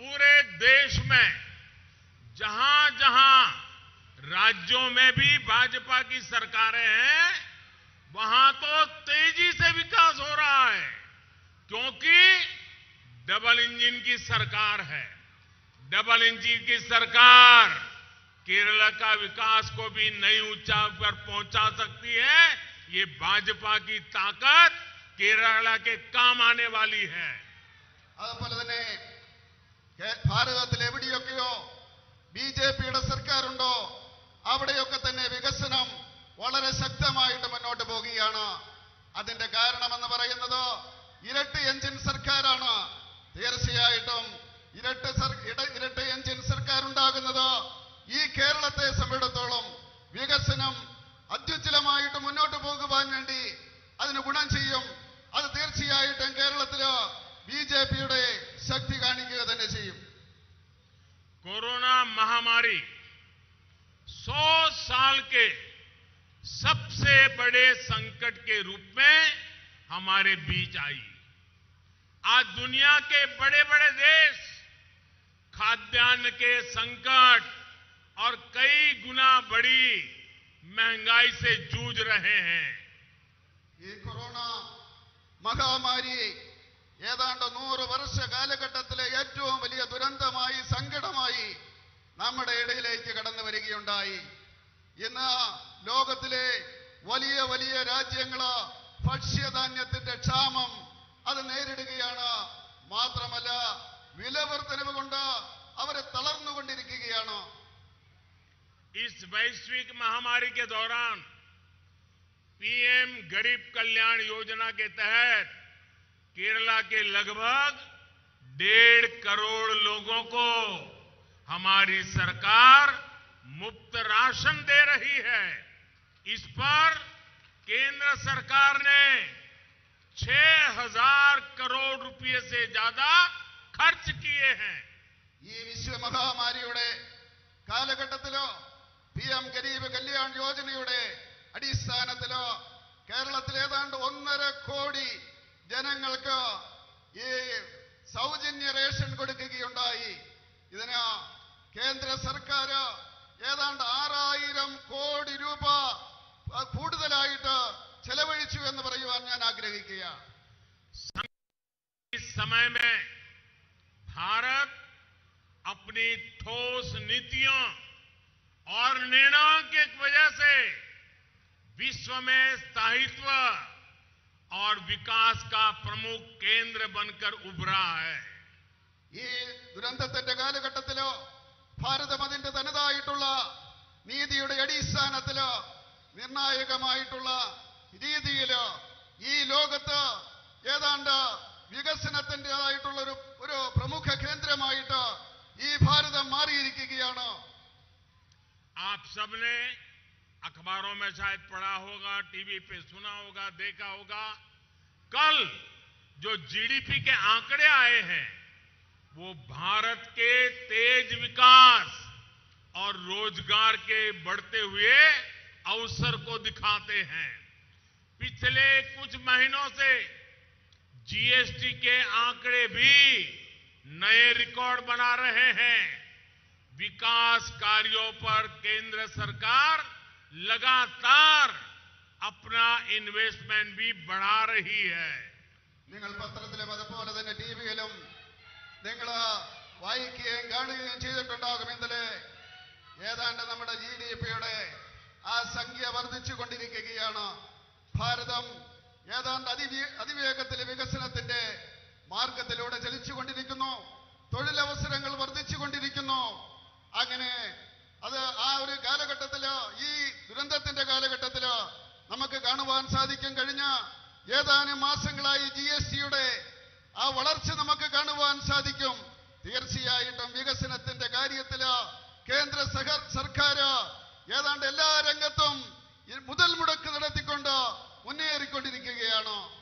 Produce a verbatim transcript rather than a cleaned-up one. पूरे देश में जहां जहां राज्यों में भी भाजपा की सरकारें हैं, वहां तो तेजी से विकास हो रहा है, क्योंकि डबल इंजन की सरकार है। डबल इंजन की सरकार केरला का विकास को भी नई ऊंचाई पर पहुंचा सकती है। ये भाजपा की ताकत केरला के काम आने वाली है। भारत बीजेपी सरकार अवड़े विकसन वाले शक्त मोटे अ ഇരട്ട എഞ്ചിൻ സർക്കാരാണ്। തീർച്ചയായിട്ടും ഇരട്ട ഇരട്ട എഞ്ചിൻ സർക്കാർ ഉണ്ടാകുന്നത് ഈ കേരളത്തെ സംബന്ധിച്ചിടത്തോളം വികസനം അത്യുജ്വലമായിട്ട് മുന്നോട്ട് പോകുവാൻ വേണ്ടി അതിന് ഗുണം ചെയ്യും। അത് തീർച്ചയായിട്ടും കേരളത്തിലെ ബിജെപിയുടെ ശക്തി കാണിക്കുക തന്നെ ചെയ്യും। കൊറോണ മഹാമാരി सौ साल के सबसे बड़े संकट के रूप में हमारे बीच आई। आज दुनिया के बड़े बड़े देश खाद्यान्न के संकट और कई गुना बड़ी महंगाई से जूझ रहे हैं। ये कोरोना महामारी ഏതാണ്ട് നൂറ് വർഷ കാലഘട്ടത്തിലെ ഏറ്റവും വലിയ ദുരന്തമായി സംഘടമായി നമ്മുടെ ഇടയിലേക്ക് കടന്നു വരികയുണ്ടായി। ഇന്ന് ലോകത്തിലെ വലിയ വലിയ രാജ്യങ്ങൾ ഭക്ഷ്യധാന്യത്തിന്റെ ക്ഷാമം അത് നേരിടുകയാണ്. മാത്രമല്ല വിലവർധനവ് കൊണ്ട് അവരെ തളർന്നുകൊണ്ടിരിക്കുകയാണ്। इस वैश्विक महामारी के दौरान पीएम गरीब कल्याण योजना के तहत केरला के लगभग डेढ़ करोड़ लोगों को हमारी सरकार मुफ्त राशन दे रही है। इस पर केंद्र सरकार ने छह हज़ार करोड़ रुपये से ज्यादा खर्च किए हैं। ये विश्व महामारी കാലഘട്ടത്തിലോ പി എം ഗരീബ് കല്യാൺ യോജനയുടെ അടിസ്ഥാനത്തിലോ കേരളത്തിൽ ഏതാണ്ട് ഒന്നര കോടി ജനങ്ങൾക്ക് ഈ സൗജന്യ റേഷൻ കൊടുക്കുകയുണ്ടായി। ഇതിന് കേന്ദ്ര സർക്കാർ ഏതാണ്ട് ആറായിരം കോടി രൂപ കൂടുതലായിട്ട് ചെലവഴിച്ചു എന്ന് പറയുവാൻ ഞാൻ ആഗ്രഹിക്കുകയാണ്। ഈ സമയത്തെ ഭാരത് अपनी ठोस नीतियों और निर्णयों की वजह से विश्व में स्थायित्व और विकास का प्रमुख केंद्र बनकर उभरा है। ये ദുരന്തത്തിന്റെ കാലഘട്ടത്തിലോ ഭാരതം അതിന്റെ തനതായിട്ടുള്ള നീതിയുടെ അടിസ്ഥാനത്തിലോ നിർണായകമായിട്ടുള്ള രീതിയിലോ ഈ ലോകത്ത് ഏതാണ്ട് വികസനത്തിന്റേതായിട്ടുള്ള ഒരു ഒരു പ്രമുഖ കേന്ദ്രമായിട്ട് ये भारत मारी रिक्कियाना। आप सबने अखबारों में शायद पढ़ा होगा, टीवी पे सुना होगा, देखा होगा। कल जो जी डी पी के आंकड़े आए हैं वो भारत के तेज विकास और रोजगार के बढ़ते हुए अवसर को दिखाते हैं। पिछले कुछ महीनों से जी एस टी के आंकड़े भी नए रिकॉर्ड बना रहे हैं। विकास कार्यों पर केंद्र सरकार लगातार अपना इन्वेस्टमेंट भी बढ़ा रही है। നിങ്ങൾ പത്രത്തിലും അതുപോലെ തന്നെ ടിവിയിലും നിങ്ങൾ വായിക്കുകയും കാണുകയും ചെയ്തിട്ടുണ്ടാകും। ഇന്നലെ ഏതാണ്ട് നമ്മുടെ ജി ഡി പിയുടെ ആ സംഖ്യ വർദ്ധിച്ചുകൊണ്ടിരിക്കുകയാണ്। ഭാരതം ഏതാണ്ട് അതിവേഗത്തിലെ വികസനത്തിന്റെ മാർഗത്തിലൂടെ ചലിച്ചുകൊണ്ടിരിക്കുന്നു. തൊഴിലവസരങ്ങൾ വർദ്ധിച്ചുകൊണ്ടിരിക്കുന്നു. അങ്ങനെ അത് ആ ഒരു കാലഘട്ടത്തില് ഈ ദുരന്തത്തിന്റെ കാലഘട്ടത്തില് നമുക്ക് കാണുവാൻ സാധിക്കും. കഴിഞ്ഞ ഏതാനും മാസങ്ങളായി ജി എസ് ടിയുടെ ആ വളർച്ച നമുക്ക് കാണുവാൻ സാധിക്കും. തീർച്ചയായിട്ടും വികസനത്തിന്റെ കാര്യത്തില് കേന്ദ്ര സർക്കാർ ഏതാണ്ട് എല്ലാ രംഗത്തും മുതൽ മുടക്ക് നടത്തിക്കൊണ്ട് മുന്നേറിക്കൊണ്ടിരിക്കുകയാണ്।